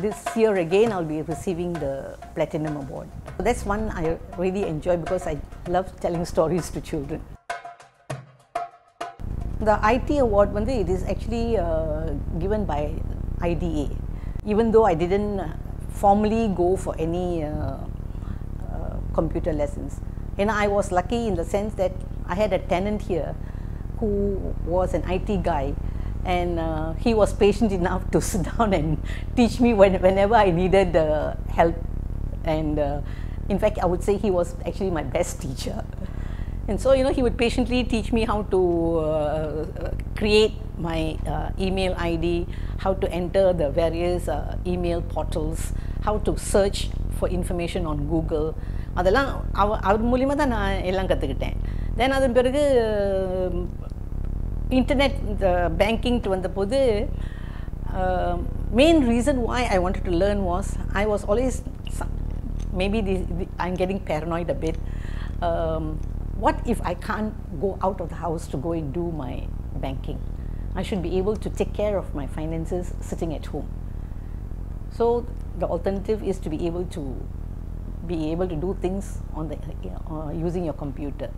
This year again, I'll be receiving the Platinum Award. That's one I really enjoy because I love telling stories to children. The IT Award, it is actually given by IDA. Even though I didn't formally go for any computer lessons. And I was lucky in the sense that I had a tenant here who was an IT guy. And he was patient enough to sit down and teach me whenever I needed help. And in fact, I would say he was actually my best teacher. And so, he would patiently teach me how to create my email ID, how to enter the various email portals, how to search for information on Google. Then internet banking to the main reason why I wanted to learn was I was always, I'm getting paranoid a bit. What if I can't go out of the house to go and do my banking? I should be able to take care of my finances sitting at home. So the alternative is to be able to do things on the using your computer.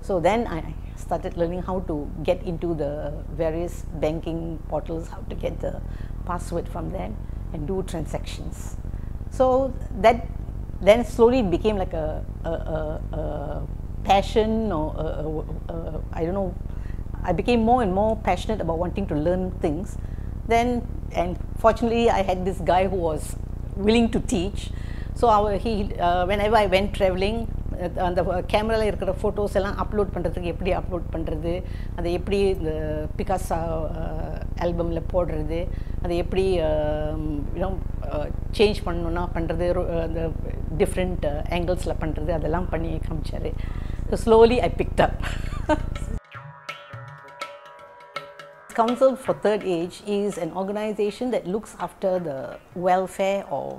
So then I started learning how to get into the various banking portals, how to get the password from them and do transactions. So that then slowly it became like a passion or I don't know, I became more and more passionate about wanting to learn things. Then, and fortunately I had this guy who was willing to teach. So whenever I went traveling, அந்த கேமரால இருக்கிற photos எல்லாம் upload பண்றதுக்கு எப்படி upload பண்றது அதை எப்படி இந்த பிகாசா ஆல்பம்ல போடுறது அதை எப்படி சேஞ்ச் பண்ணனும்னா பண்றது அந்த டிஃபரண்ட் angles ல பண்றது அதெல்லாம் பண்ணி காமிச்சாரு so slowly I picked up Council for Third Age is an organization that looks after the welfare of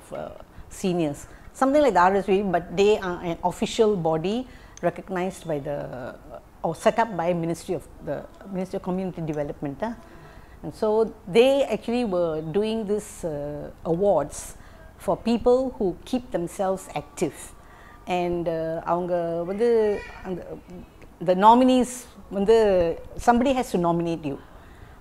seniors. Something like the RSV, but they are an official body recognized by the or set up by Ministry of Community Development. And so they actually were doing this awards for people who keep themselves active. And the nominees, somebody has to nominate you.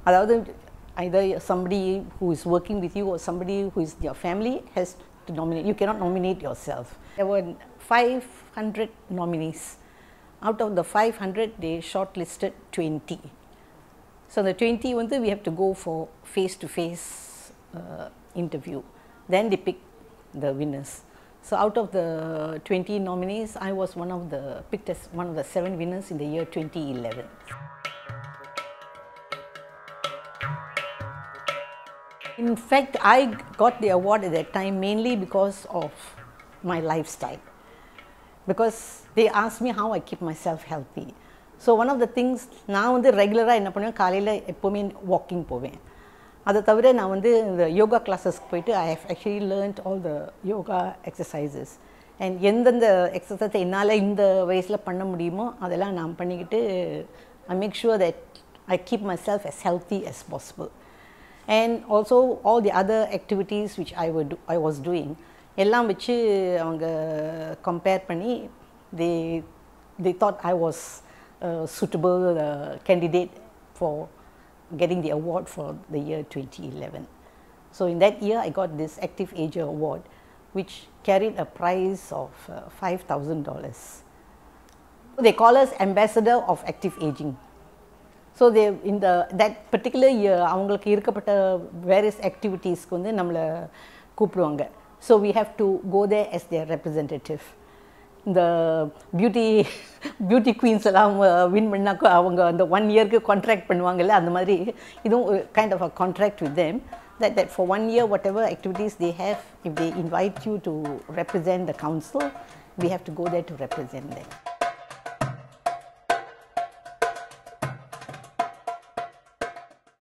Either somebody who is working with you or somebody who is your family has to nominate. You cannot nominate yourself. There were 500 nominees. Out of the 500, they shortlisted 20. So the 20, we have to go for face-to-face interview. Then they pick the winners. So out of the 20 nominees, I was picked as one of the 7 winners in the year 2011. In fact, I got the award at that time mainly because of my lifestyle. Because they asked me how I keep myself healthy. So one of the things now regular I walking poveen. The yoga classes I have actually learned all the yoga exercises. And the exercise I make sure that I keep myself as healthy as possible. And also all the other activities which I was doing, compare they thought I was a suitable candidate for getting the award for the year 2011. So in that year I got this Active Ager Award, which carried a prize of $5,000. They call us Ambassador of Active Aging. So they in that particular year, avangalukku irukkapatta various activities ku nammala koopduvaanga. So we have to go there as their representative. The beauty queens ellaam win pannakku avanga the 1 year ku contract pannuvaangala andha mari idum kind of a contract with them that for 1 year whatever activities they have, if they invite you to represent the council, we have to go there to represent them.